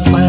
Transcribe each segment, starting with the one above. Hãy subscribe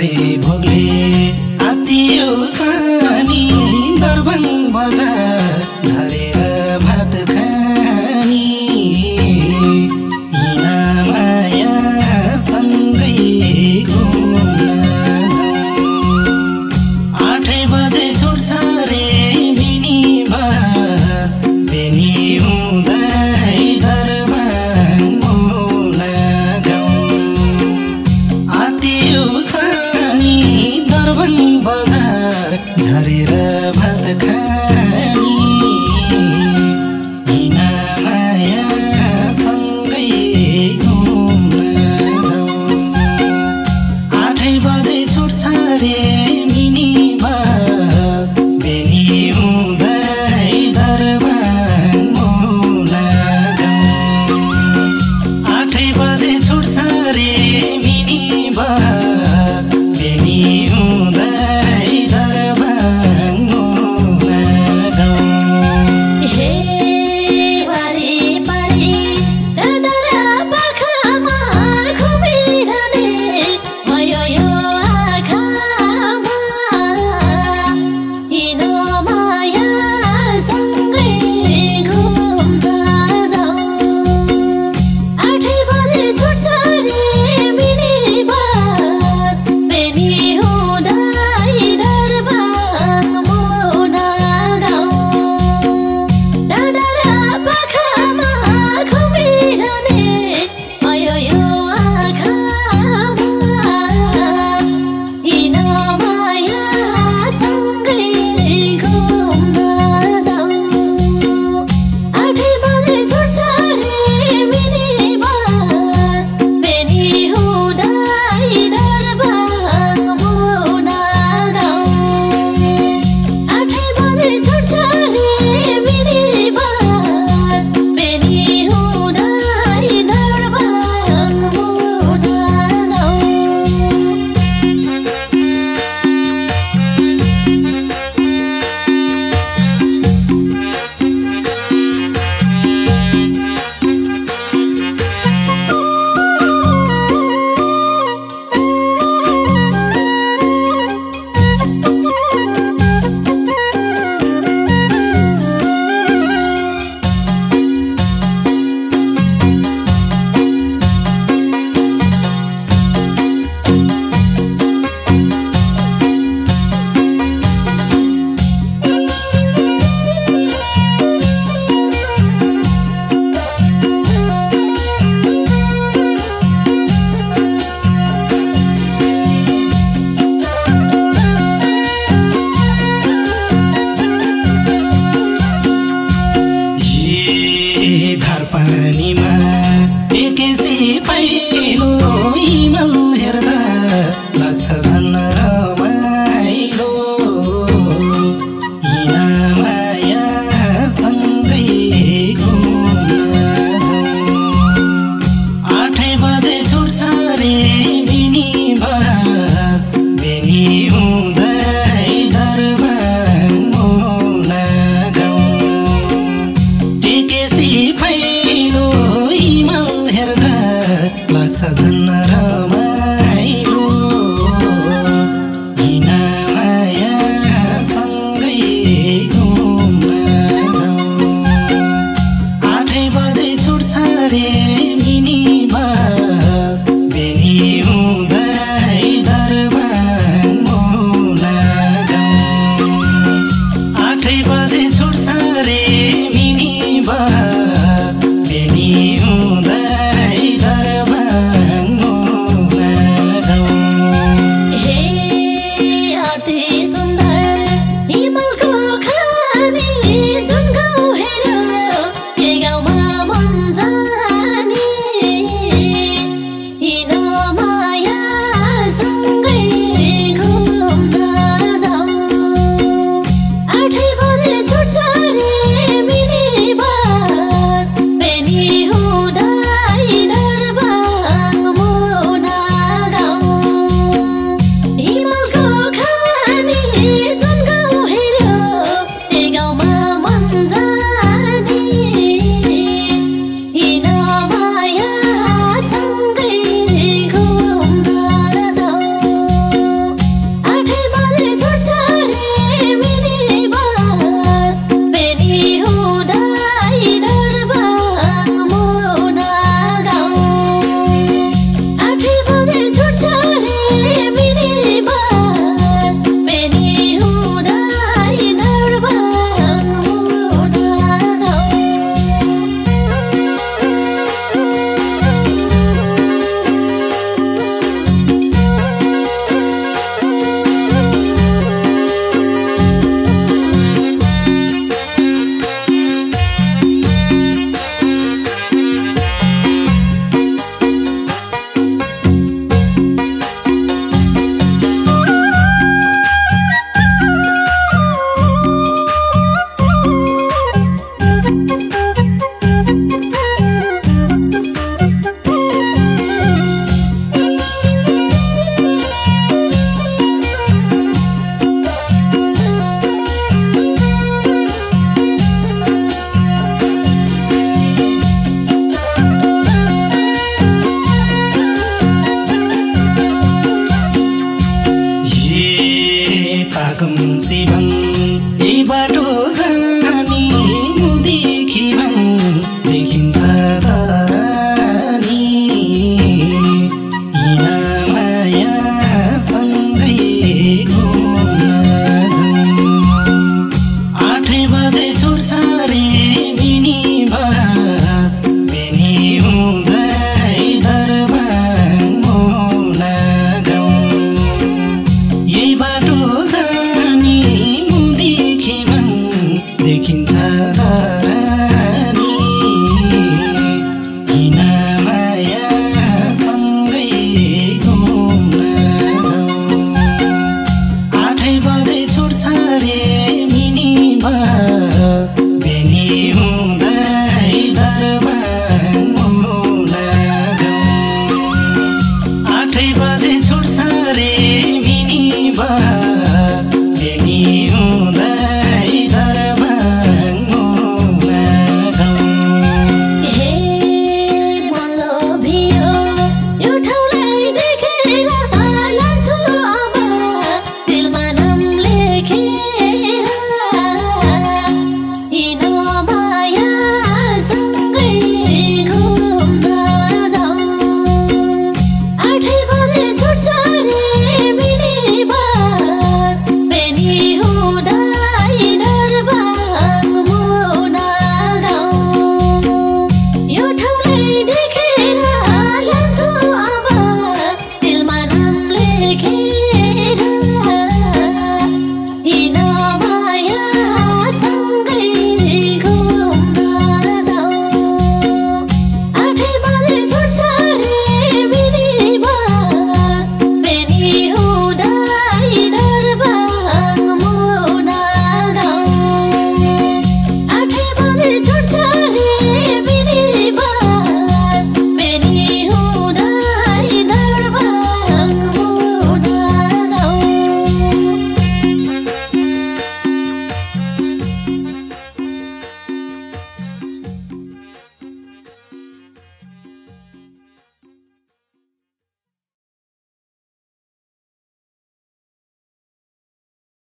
re bhagle ati usani darbang bazaar dharera bhat khani na maya sangai ghumna jaau 8 baje chhudcha re mini bas beni udai darbang mulagau ati usani cầm si băng đi ba.